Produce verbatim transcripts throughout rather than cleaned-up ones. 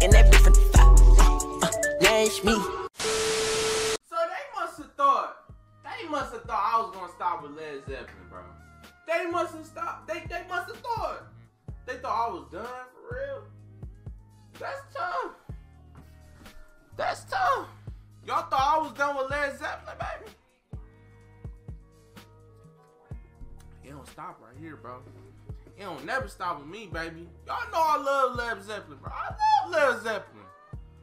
taking that bitch for the fuck. Uh, uh, yeah, it's me. So they must have thought, they must have thought I was gonna stop with Led Zeppelin, bro. They must have stopped. They they must have thought. They thought I was done for real. That's tough. That's tough. Y'all thought I was done with Led Zeppelin, baby. It don't stop right here, bro. It don't never stop with me, baby. Y'all know I love Led Zeppelin, bro. I love Led Zeppelin.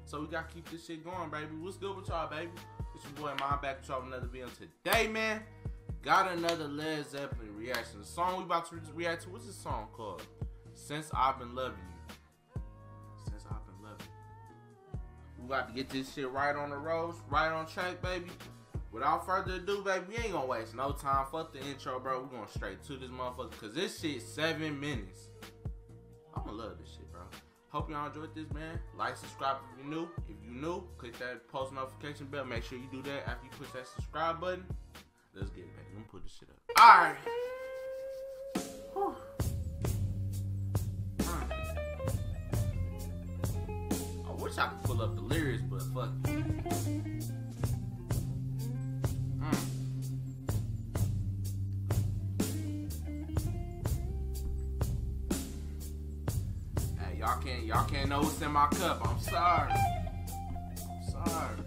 So we gotta keep this shit going, baby. What's good with y'all, baby? It's your boy Mom back with y'all with another video today, man. Got another Led Zeppelin reaction. The song we about to react to, what's this song called? Since I've Been Lovin' You. Since I've Been Lovin' You. We got to get this shit right on the roads, right on track, baby. Without further ado, baby, we ain't gonna waste no time. Fuck the intro, bro. We going straight to this motherfucker, because this shit seven minutes. I'm gonna love this shit, bro. Hope y'all enjoyed this, man. Like, subscribe if you're new. If you new, click that post notification bell. Make sure you do that after you push that subscribe button. Let's get it, baby. Let me put this shit up. All right. Whew. I wish I could pull up the lyrics, but fuck it. Mm. Hey, y'all can't y'all can't know what's in my cup. I'm sorry. I'm sorry.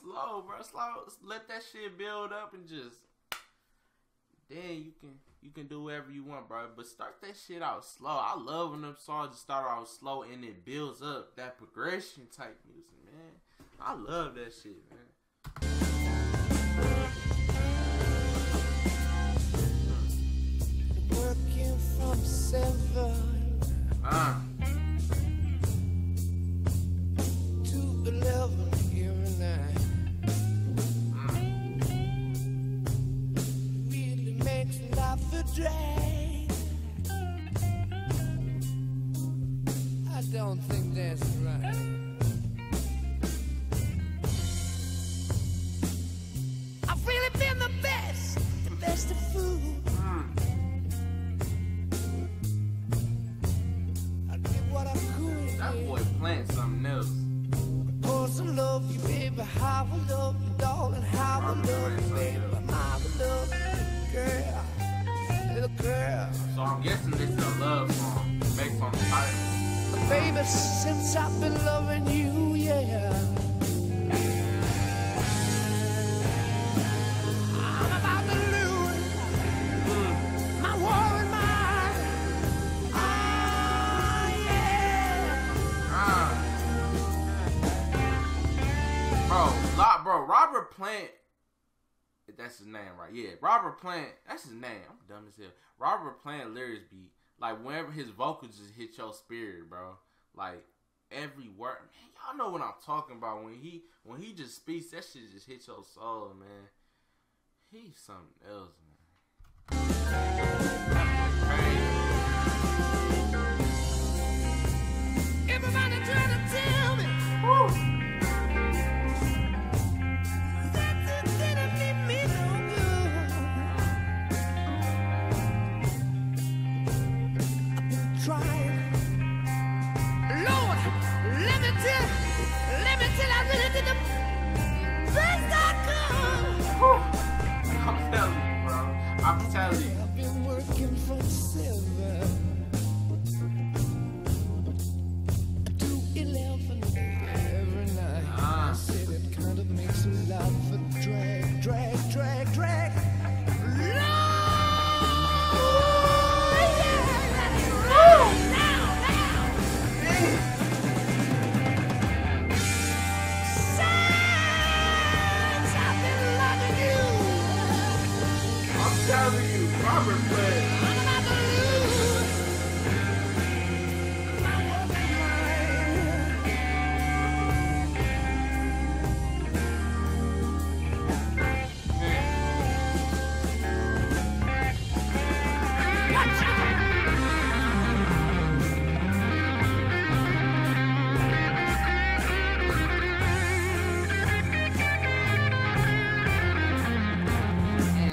Slow, bro. Slow. Let that shit build up and just then you can you can do whatever you want, bro. But start that shit out slow. I love when them songs just start out slow and it builds up. That progression type music, man. I love that shit, man. Working from seven. Uh. Plant something else. Cause I love you, baby. How I love you, darling. How I love you, baby. How I love you, girl. Little girl. So I'm guessing this is a love song based on the title. Baby, since I've been loving you, yeah. Bro, Robert Plant, that's his name, right? Yeah, Robert Plant, that's his name. I'm dumb as hell. Robert Plant lyrics be like whenever his vocals just hit your spirit, bro. Like every word, man. Y'all know what I'm talking about. When he when he just speaks, that shit just hits your soul, man. He's something else, man. Everybody trying to tell me. I'm telling you. I've been working from silver to eleven every night. Ah. I said it kind of makes me laugh for drag, drag, drag, drag. No! Yeah! Now, now! Now! Robert Plant.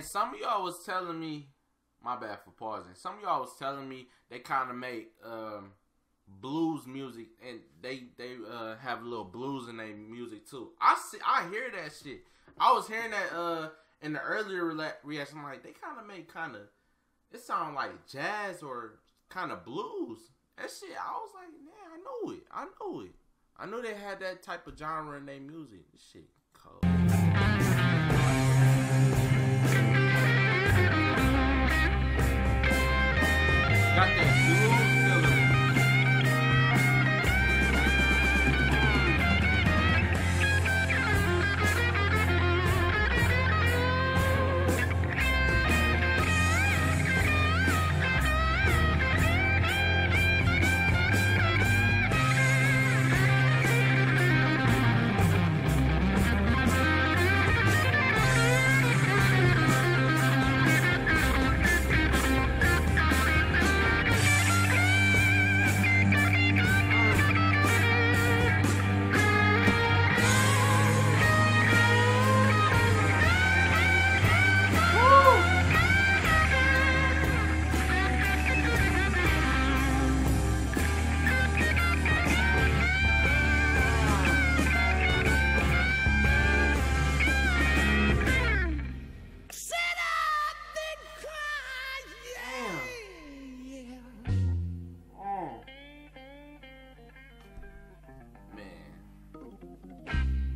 Some of y'all was telling me, my bad for pausing, some of y'all was telling me they kind of make um, blues music, and they they uh, have a little blues in their music too. I see, I hear that shit. I was hearing that uh, in the earlier reaction. I'm like, they kind of make kind of, it sound like jazz or kind of blues. That shit, I was like, man, I know it. I know it. I knew they had that type of genre in their music. This shit cold. Got that blue feeling.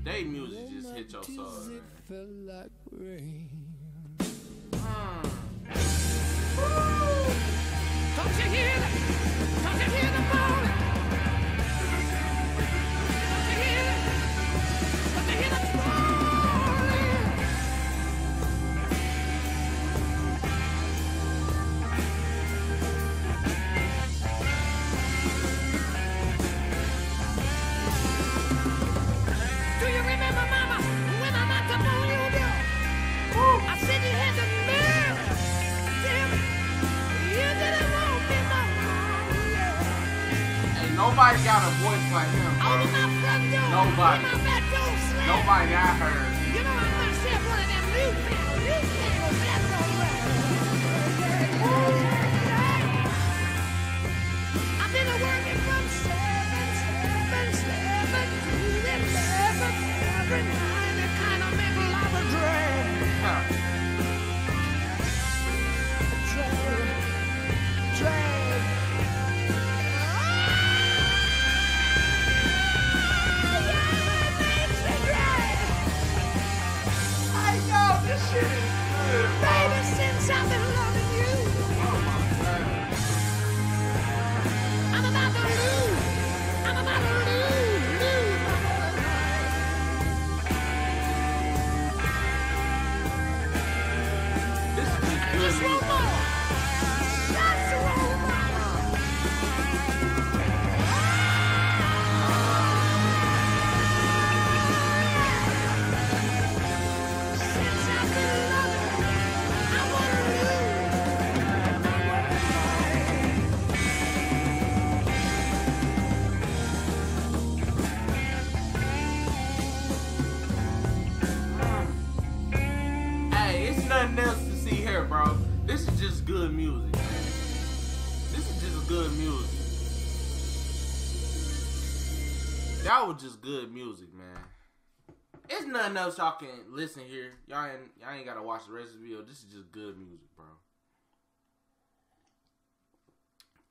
They music just hit your soul. It felt like rain. Mm. Don't you hear the, don't you hear the moaning? Don't you hear the, don't you hear the Nobody got a voice like him. Bro. Over my front door. Nobody. My back door nobody I heard. You know I must have one of them new people. New people. That's all right. I've been working from seven, seven, seven to eleven every night. That kind of make love a dream. Huh. Dream, dream. Baby, since I've been loving you, oh I'm about to lose, I'm about to lose, lose my mother. This is just one more, just one else to see here, bro. This is just good music, man. This is just good music. That was just good music, man. It's nothing else y'all can listen here. Y'all ain't, y'all ain't gotta watch the rest of the video. This is just good music, bro.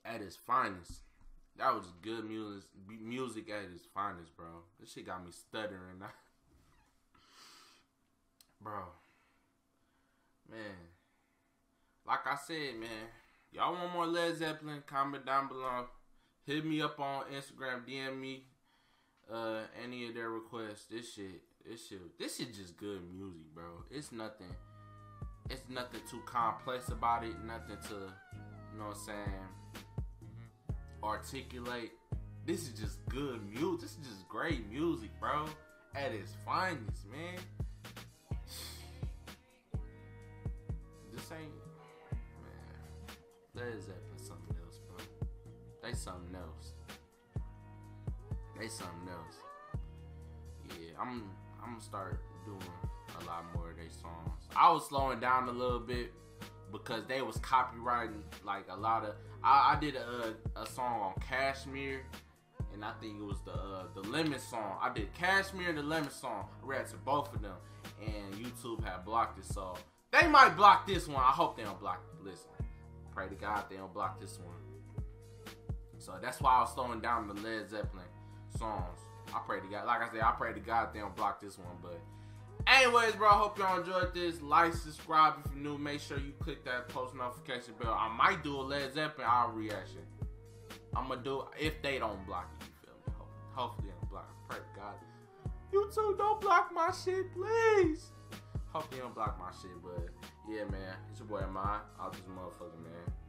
At its finest. That was good music. Music at its finest, bro. This shit got me stuttering. Bro. Man, like I said, man, y'all want more Led Zeppelin, comment down below. Hit me up on Instagram, D M me uh, any of their requests. This shit, this shit, this shit just good music, bro. It's nothing, it's nothing too complex about it, nothing to, you know what I'm saying, articulate. This is just good music. This is just great music, bro. At its finest, man. This ain't, man. Led Zeppelin something else, bro. They something else. They something else. Yeah, I'm I'm gonna start doing a lot more of their songs. I was slowing down a little bit because they was copywriting like a lot of. I, I did a, a song on Kashmir, and I think it was the uh, the Lemon song. I did Kashmir and the Lemon song. I read to both of them, and YouTube had blocked it, so they might block this one. I hope they don't block. Listen, pray to God they don't block this one. So that's why I was slowing down the Led Zeppelin songs. I pray to God. Like I said, I pray to God they don't block this one, but. Anyways, bro, I hope y'all enjoyed this. Like, subscribe if you're new. Make sure you click that post notification bell. I might do a Led Zeppelin hour reaction. I'm going to do it if they don't block it. You feel me? Hopefully they don't block it. Pray to God. YouTube, don't block my shit, please. Hope they don't block my shit, but yeah, man. It's your boy, M I. I'll just motherfucker, man.